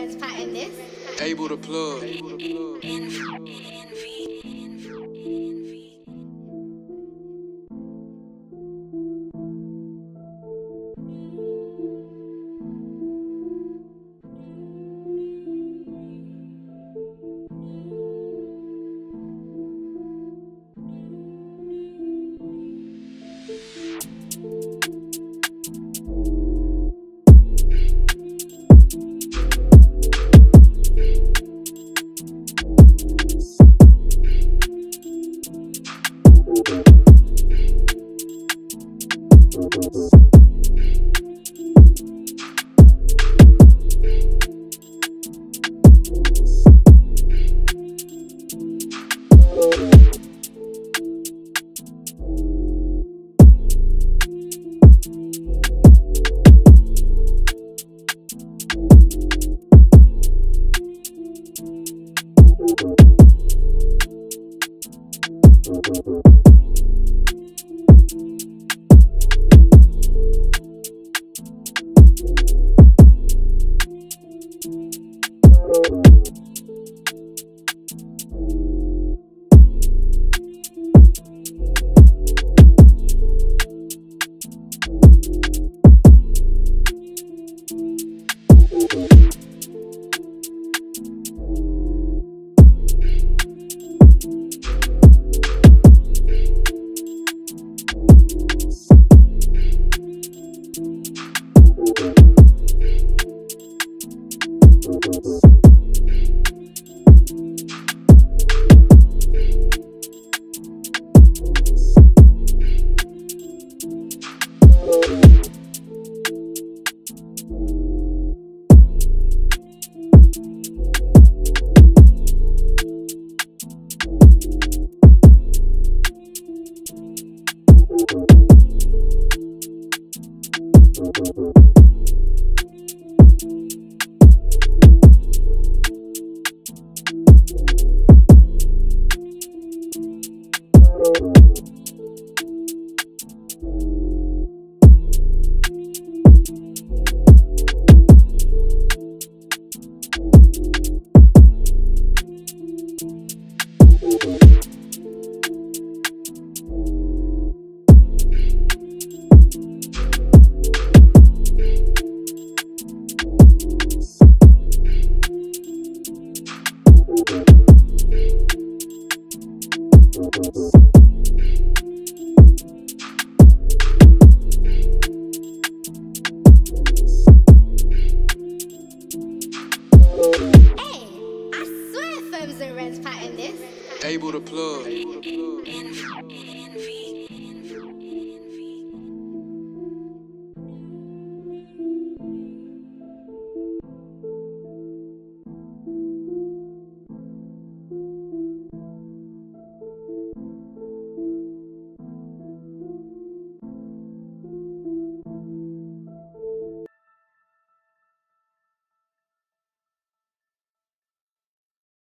Red's potting this. Abel the plug. Abel the plug.